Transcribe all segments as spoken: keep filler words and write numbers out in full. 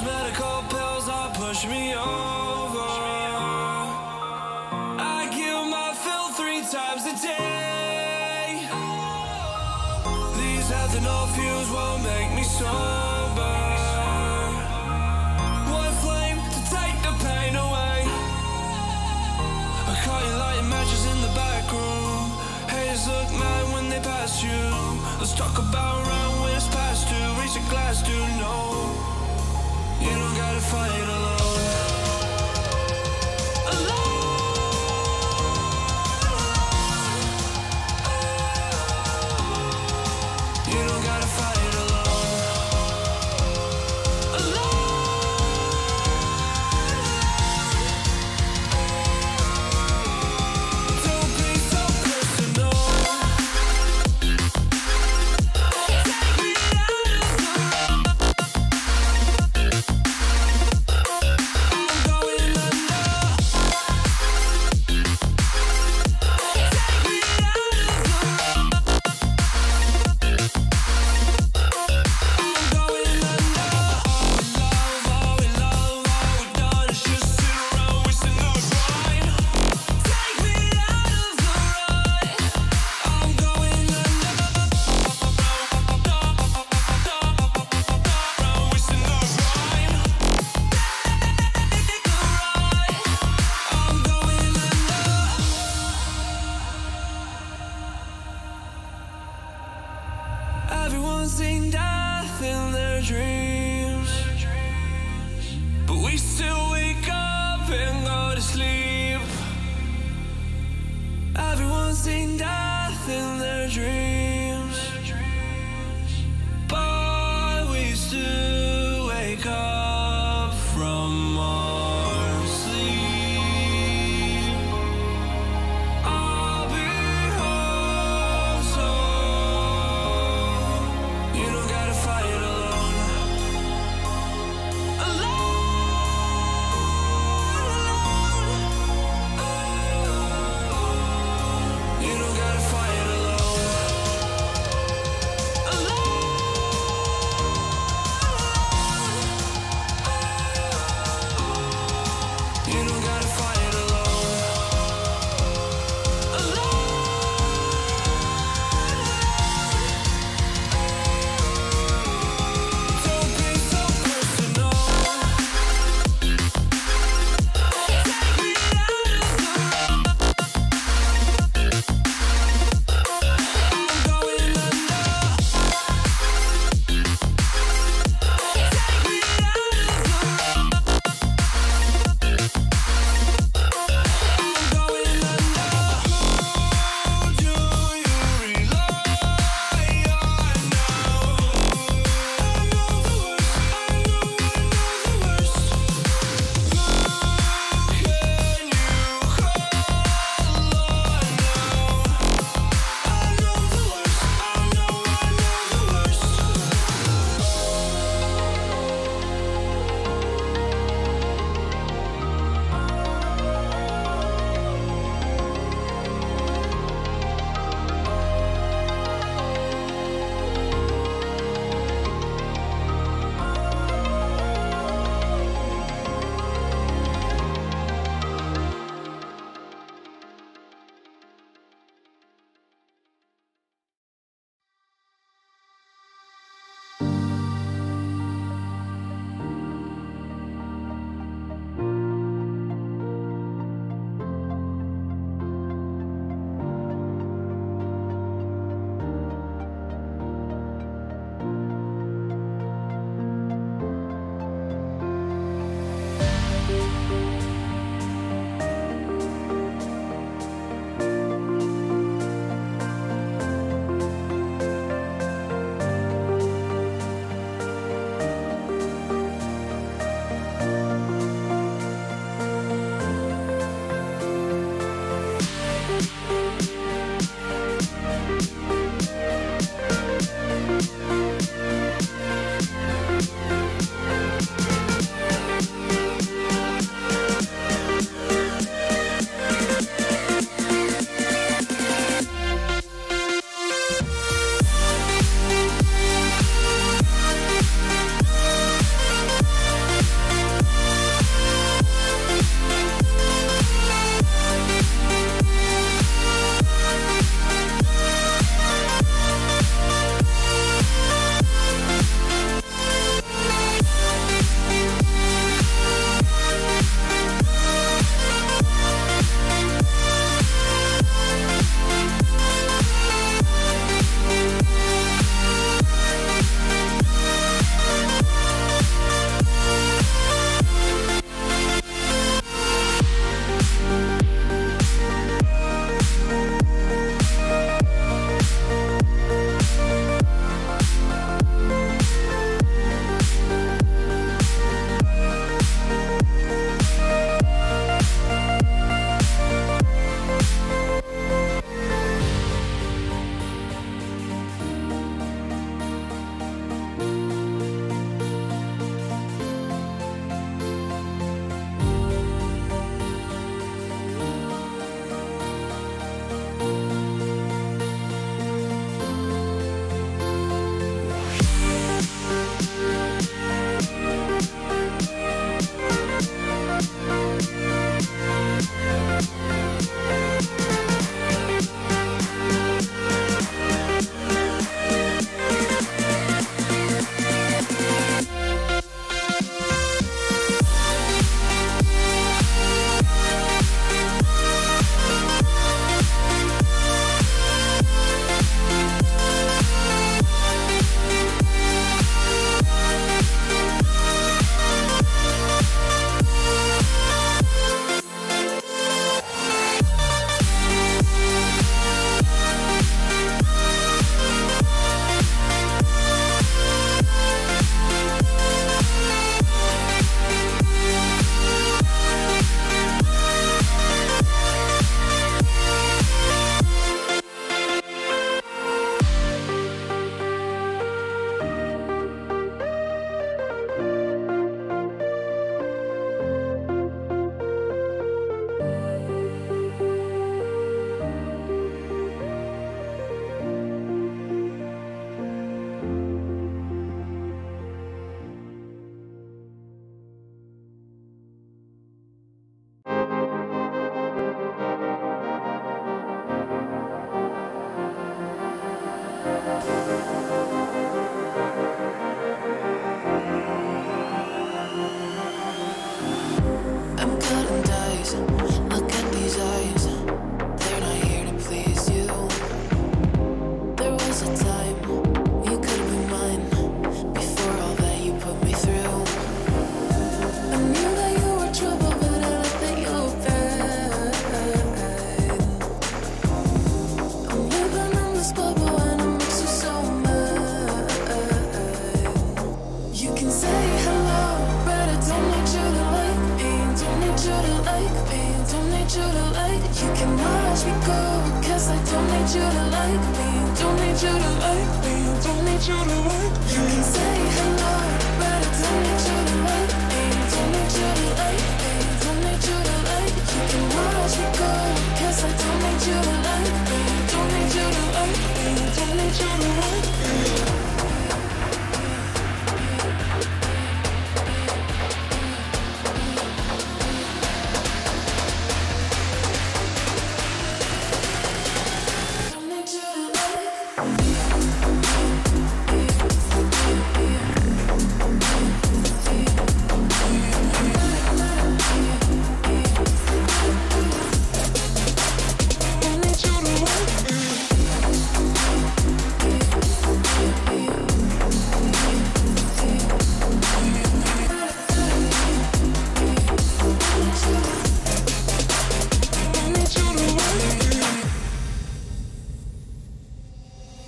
those medical pills all push me over. I kill my fill three times a day. These ethanol fumes won't make me sober. One flame to take the pain away. I caught you lighting matches in the back room. Haters look mad when they pass you. Let's talk about right when it's past due. Reach a glass to know. You don't gotta fight alone.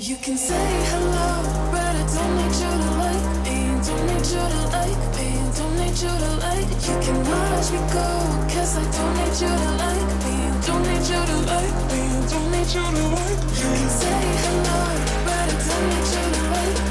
You can say hello, but I don't need you to like me.